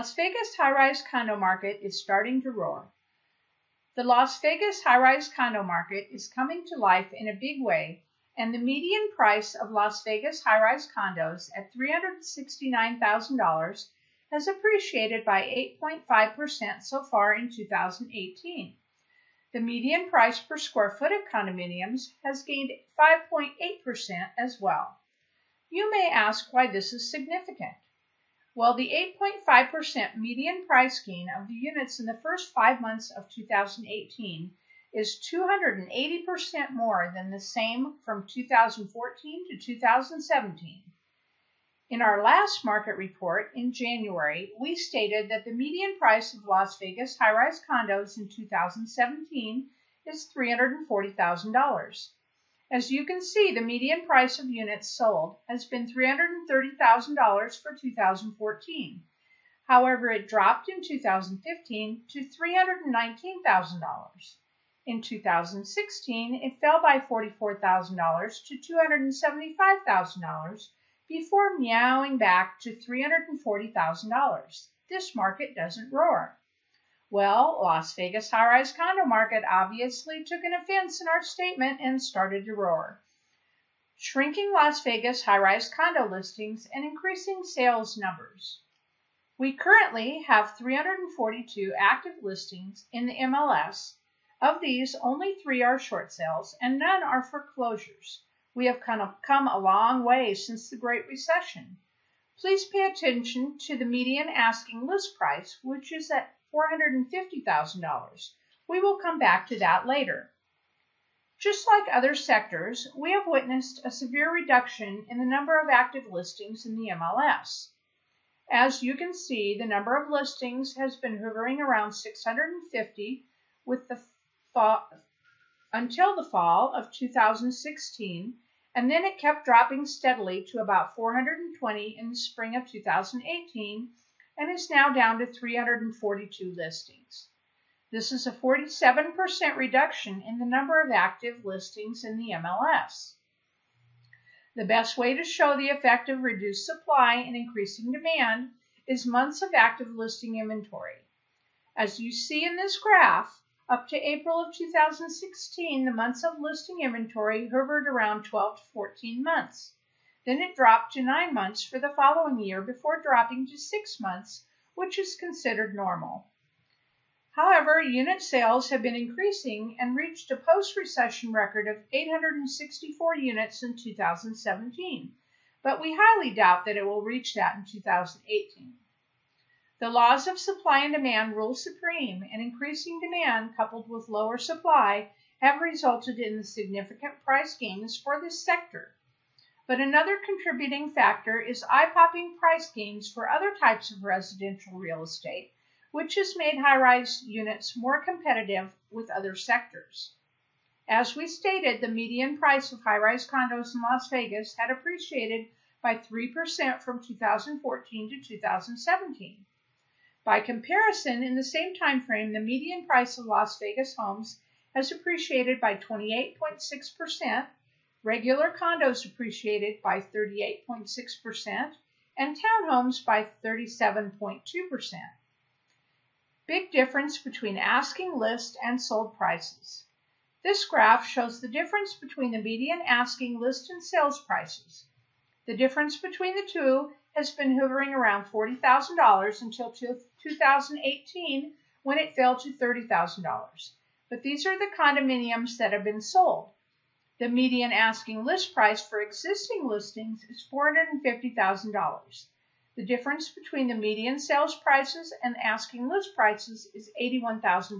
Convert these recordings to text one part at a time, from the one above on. Las Vegas high-rise condo market is starting to roar. The Las Vegas high-rise condo market is coming to life in a big way, and the median price of Las Vegas high-rise condos at $369,000 has appreciated by 8.5% so far in 2018. The median price per square foot of condominiums has gained 5.8% as well. You may ask why this is significant. Well, the 8.5% median price gain of the units in the first 5 months of 2018 is 280% more than the same from 2014 to 2017. In our last market report in January, we stated that the median price of Las Vegas high-rise condos in 2017 is $340,000. As you can see, the median price of units sold has been $330,000 for 2014. However, it dropped in 2015 to $319,000. In 2016, it fell by $44,000 to $275,000 before meowing back to $340,000. This market doesn't roar. Well, Las Vegas high-rise condo market obviously took an offense in our statement and started to roar. Shrinking Las Vegas high-rise condo listings and increasing sales numbers. We currently have 342 active listings in the MLS. Of these, only 3 are short sales and none are foreclosures. We have come a long way since the Great Recession. Please pay attention to the median asking list price, which is at $450,000. We will come back to that later. Just like other sectors, we have witnessed a severe reduction in the number of active listings in the MLS. As you can see, the number of listings has been hovering around 650 until the fall of 2016, and then it kept dropping steadily to about 420 in the spring of 2018. And is now down to 342 listings. This is a 47% reduction in the number of active listings in the MLS. The best way to show the effect of reduced supply and increasing demand is months of active listing inventory. As you see in this graph, up to April of 2016, the months of listing inventory hovered around 12 to 14 months. Then it dropped to 9 months for the following year before dropping to 6 months, which is considered normal. However, unit sales have been increasing and reached a post-recession record of 864 units in 2017, but we highly doubt that it will reach that in 2018. The laws of supply and demand rule supreme, and increasing demand coupled with lower supply have resulted in the significant price gains for this sector. But another contributing factor is eye-popping price gains for other types of residential real estate, which has made high-rise units more competitive with other sectors. As we stated, the median price of high-rise condos in Las Vegas had appreciated by 3% from 2014 to 2017. By comparison, in the same time frame, the median price of Las Vegas homes has appreciated by 28.6%, regular condos appreciated by 38.6%, and townhomes by 37.2%. Big difference between asking list and sold prices. This graph shows the difference between the median asking list and sales prices. The difference between the two has been hovering around $40,000 until 2018, when it fell to $30,000. But these are the condominiums that have been sold. The median asking list price for existing listings is $450,000. The difference between the median sales prices and asking list prices is $81,000.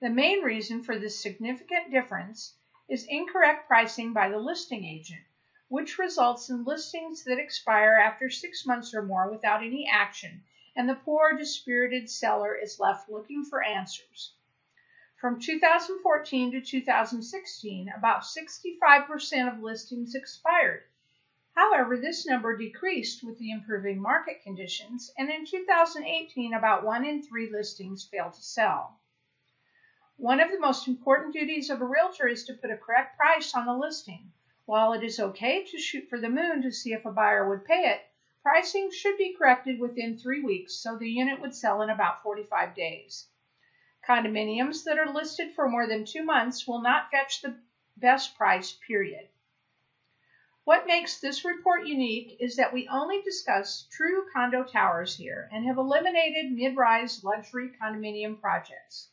The main reason for this significant difference is incorrect pricing by the listing agent, which results in listings that expire after 6 months or more without any action, and the poor, dispirited seller is left looking for answers. From 2014 to 2016, about 65% of listings expired. However, this number decreased with the improving market conditions, and in 2018, about 1 in 3 listings failed to sell. One of the most important duties of a realtor is to put a correct price on the listing. While it is okay to shoot for the moon to see if a buyer would pay it, Pricing should be corrected within 3 weeks, so the unit would sell in about 45 days. Condominiums that are listed for more than 2 months will not fetch the best price, period. What makes this report unique is that we only discuss true condo towers here and have eliminated mid-rise luxury condominium projects.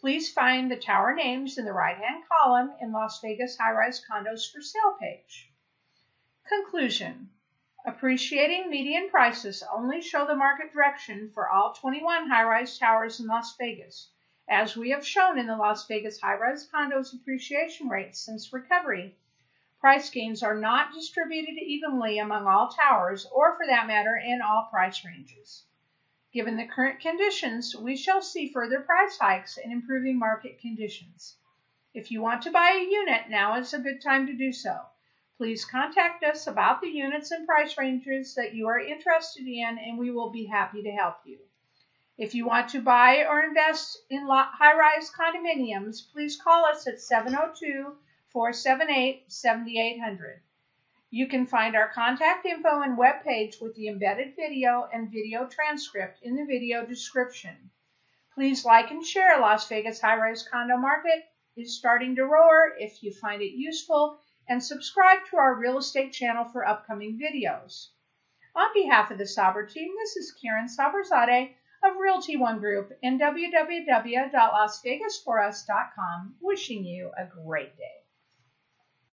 Please find the tower names in the right-hand column in Las Vegas High-Rise Condos for Sale page. Conclusion. Appreciating median prices only show the market direction for all 21 high-rise towers in Las Vegas, as we have shown in the Las Vegas High-Rise Condos appreciation rates since recovery. Price gains are not distributed evenly among all towers, or for that matter, in all price ranges. Given the current conditions, we shall see further price hikes and improving market conditions. If you want to buy a unit, now is a good time to do so. Please contact us about the units and price ranges that you are interested in, and we will be happy to help you. If you want to buy or invest in high-rise condominiums, please call us at 702-478-7800. You can find our contact info and webpage with the embedded video and video transcript in the video description. Please like and share. Las Vegas High-Rise Condo Market is starting to roar if you find it useful, and subscribe to our real estate channel for upcoming videos. On behalf of the Saber team, this is Karen Saberzadeh of Realty One Group and www.lasvegas4us.com wishing you a great day.